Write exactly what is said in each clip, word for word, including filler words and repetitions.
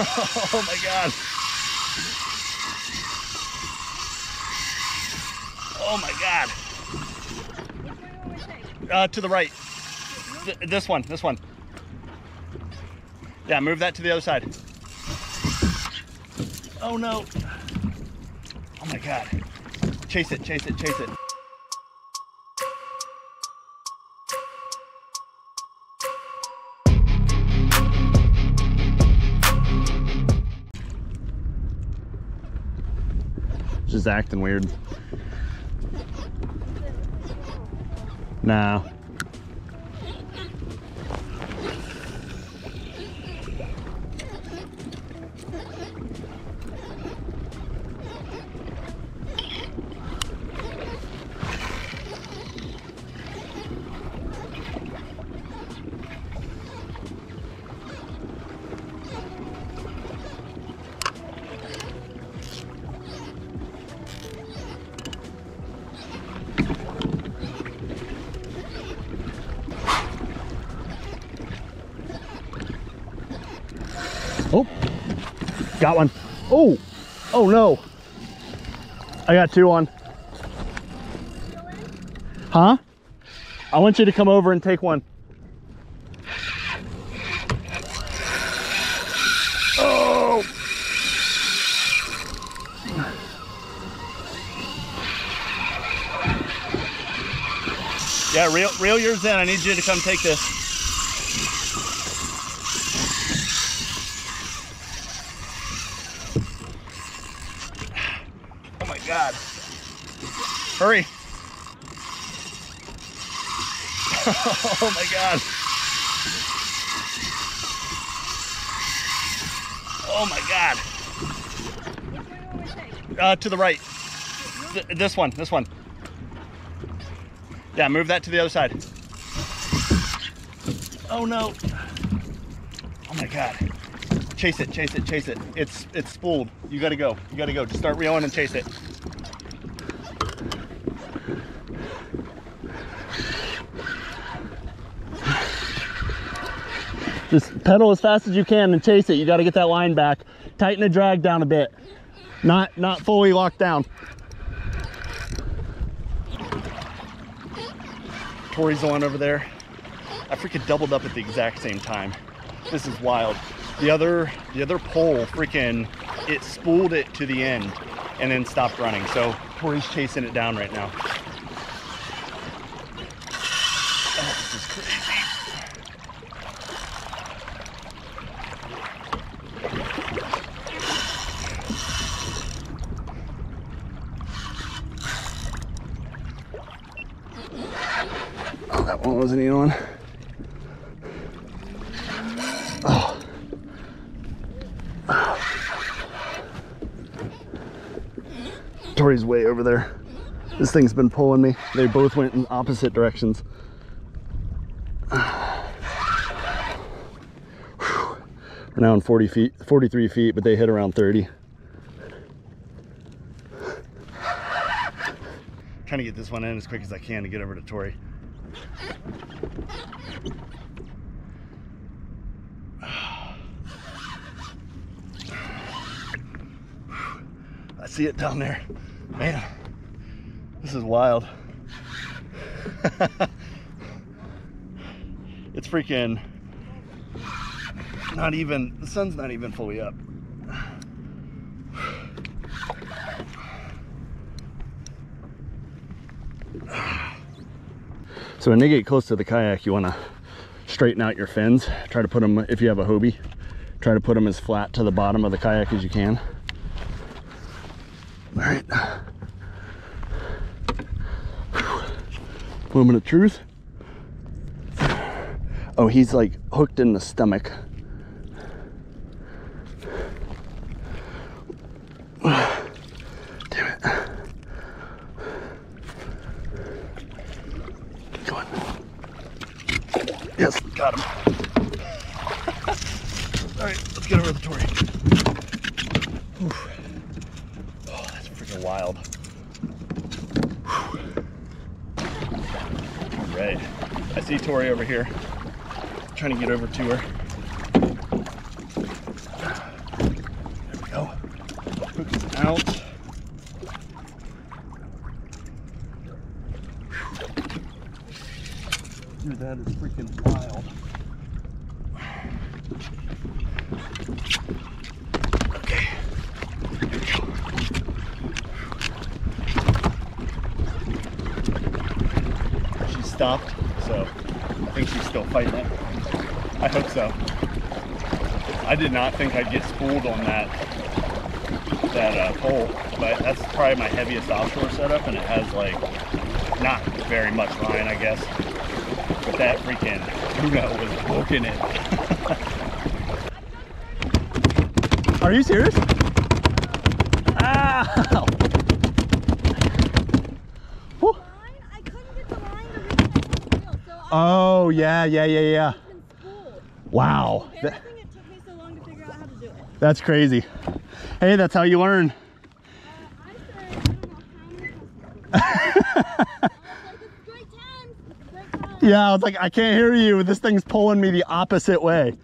Oh my God. Oh my God. Uh, to the right. Th this one, this one. Yeah, move that to the other side. Oh no. Oh my God. Chase it, chase it, chase it. Just acting weird. Nah. Oh, got one. Oh, oh no. I got two on. Huh? I want you to come over and take one. Oh. Yeah, reel, reel yours in. I need you to come take this. God. Hurry. Oh my God. Oh my God. Uh, to the right. Th this one, this one. Yeah, move that to the other side. Oh no. Oh my God. Chase it, chase it, chase it. It's, it's spooled. You gotta go, you gotta go. Just start reeling and chase it. Just pedal as fast as you can and chase it. You got to get that line back. Tighten the drag down a bit. Not not fully locked down. Tori's the one over there. I freaking doubled up at the exact same time. This is wild. The other the other pole freaking it spooled it to the end and then stopped running. So Tori's chasing it down right now. Oh, this is crazy. That one wasn't even on. Oh. Tori's way over there. This thing's been pulling me. They both went in opposite directions. We're now in forty feet, forty-three feet, but they hit around thirty. Trying to get this one in as quick as I can to get over to Tori. I see it down there. Man, this is wild. It's freaking not even, the sun's not even fully up. So when they get close to the kayak, you want to straighten out your fins. Try to put them, if you have a Hobie, try to put them as flat to the bottom of the kayak as you can. All right. Whew. Moment of truth. Oh, he's like hooked in the stomach. Yes, got him. All right, let's get over to Tori. Oof. Oh, that's freaking wild. Whew. All right, I see Tori over here. I'm trying to get over to her. Okay. She stopped, so I think she's still fighting it. I hope so. I did not think I'd get spooled on that that uh, pole, but that's probably my heaviest offshore setup, and it has like not very much line, I guess. But that freaking tuna was broken in. Are you serious? Ow! Woo. Oh yeah, yeah, yeah, yeah. Wow. That, that's crazy. Hey, that's how you learn. Uh, I said, I don't know how many. Yeah, I was like, I can't hear you. This thing's pulling me the opposite way.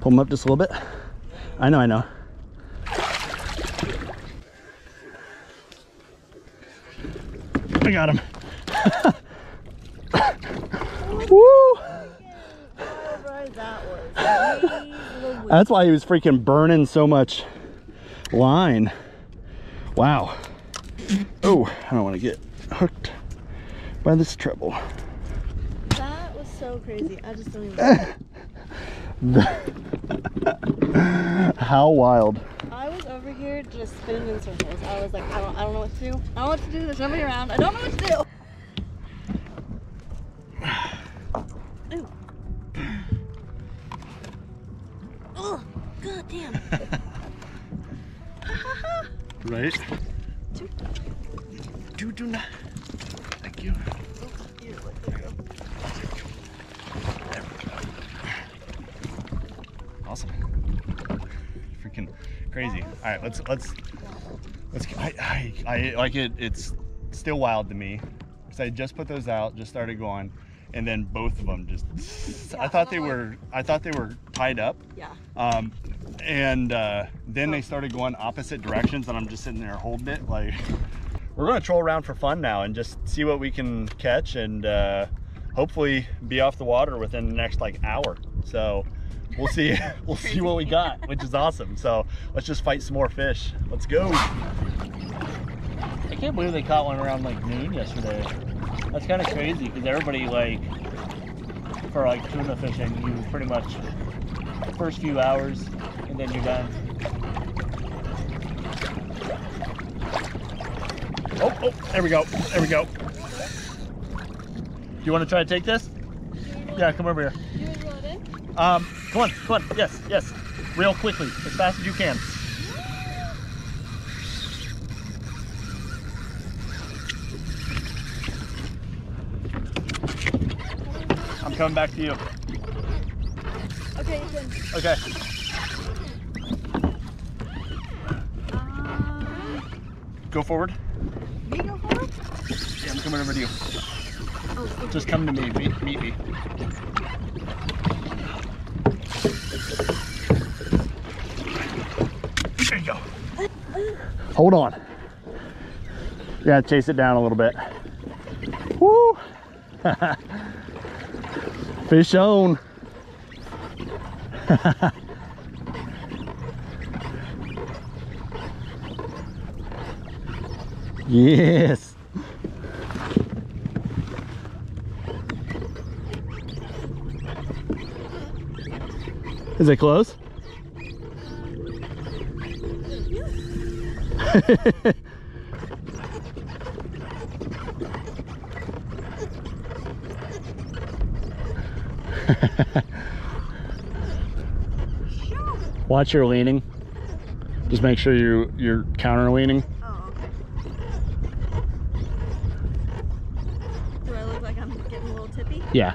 Pull them up just a little bit. I know, I know. I got him. Woo! That's why he was freaking burning so much line. Wow. Oh, I don't want to get hooked by this treble. That was so crazy. I just don't even know. How wild. I was over here just spinning in circles. I was like, I don't, I don't know what to do. I don't know what to do. There's nobody around. I don't know what to do. Oh, god damn. Right? Do do not. Thank you. Here, there you go. There we go. Awesome. Freaking crazy. All right, let's let's let's. I I, I like it. It's still wild to me because I just put those out, just started going, and then both of them just. Yeah, I thought they were. I thought they were tied up. Yeah. Um, and uh, then oh. They started going opposite directions, and I'm just sitting there holding it like. We're gonna troll around for fun now and just see what we can catch and uh, hopefully be off the water within the next like hour. So we'll see, we'll see what we got, which is awesome. So let's just fight some more fish. Let's go. I can't believe they caught one around like noon yesterday. That's kind of crazy because everybody like, for like tuna fishing, you pretty much first few hours and then you're done. Oh, oh, there we go, there we go. Do you want to try to take this? Yeah, come over here. You want to reel it in? Um, come on, come on, yes, yes. Reel quickly, as fast as you can. I'm coming back to you. Okay, you can. Okay. Uh, go forward. Me go forward? Yeah, I'm coming over to you. Oh, okay. Just come to me, meet, meet me. There you go. Hold on. Yeah, chase it down a little bit. Woo! Fish on. Yes. Is it close? Watch your leaning. Just make sure you you're counter leaning. Yeah.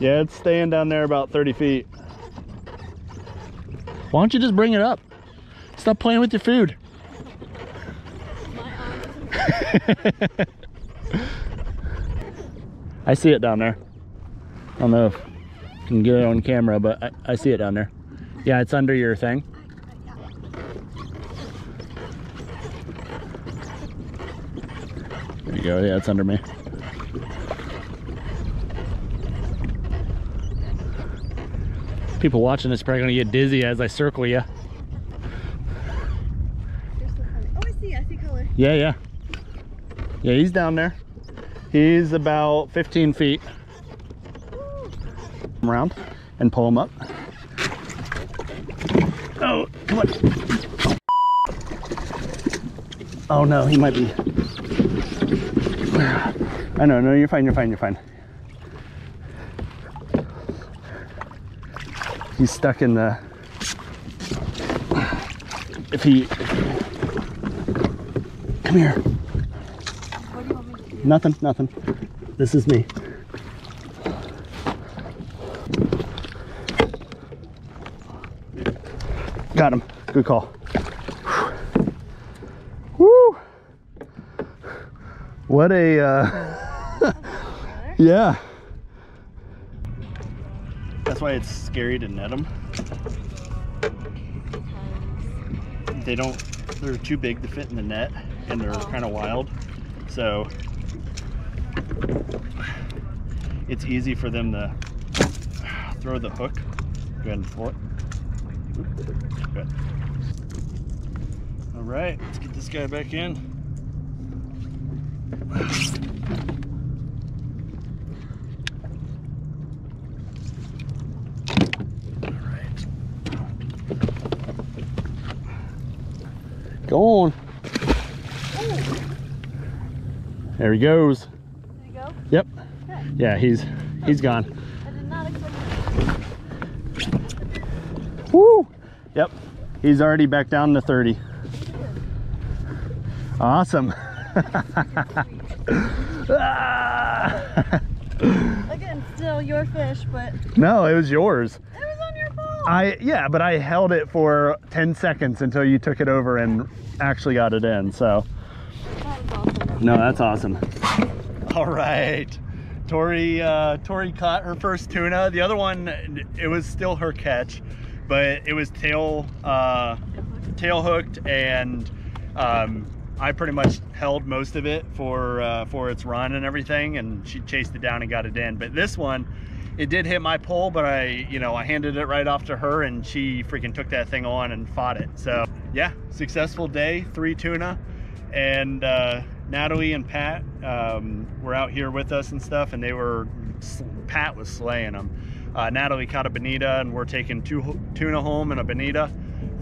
Yeah, it's staying down there about thirty feet. Why don't you just bring it up? Stop playing with your food. I see it down there. I don't know if you can get it on camera, but I, I see it down there. Yeah, it's under your thing. There you go. Yeah, it's under me. People watching this probably going to get dizzy as I circle you. Oh, I see. I see color. Yeah, yeah. Yeah, he's down there. He's about fifteen feet. Come around and pull him up. Oh, come on. Oh no, he might be. I know, no, you're fine, you're fine, you're fine. He's stuck in the. If he. Come here. What do you want me to do? Nothing, nothing. This is me. Got him. Good call. Woo! What a. Uh, yeah. That's why it's scary to net them. They don't. They're too big to fit in the net, and they're oh. kind of wild. So it's easy for them to throw the hook. Go ahead and throw it. Good. All right, let's get this guy back in. All right. Go on. Ooh. There he goes. There you go? Yep. Okay. Yeah, he's he's gone. I did not expect that. Woo! Yep, he's already back down to thirty. Awesome. Again, still your fish, but... No, it was yours. It was on your phone. I, yeah, but I held it for ten seconds until you took it over and actually got it in, so. That was awesome. No, that's awesome. All right. Tori, uh, Tori caught her first tuna. The other one, it was still her catch. But it was tail, uh, tail hooked, and um, I pretty much held most of it for uh, for its run and everything, and she chased it down and got it in. But this one, it did hit my pole, but I, you know, I handed it right off to her, and she freaking took that thing on and fought it. So yeah, successful day, three tuna, and uh, Natalie and Pat um, were out here with us and stuff, and they were, Pat was slaying them. Uh, Natalie caught a bonita, and we're taking two tuna home and a bonita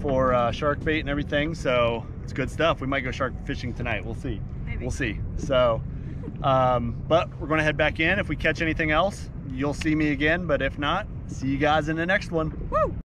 for uh, shark bait and everything. So it's good stuff. We might go shark fishing tonight. We'll see. Maybe. We'll see. So, um, but we're going to head back in. If we catch anything else, you'll see me again. But if not, see you guys in the next one. Woo!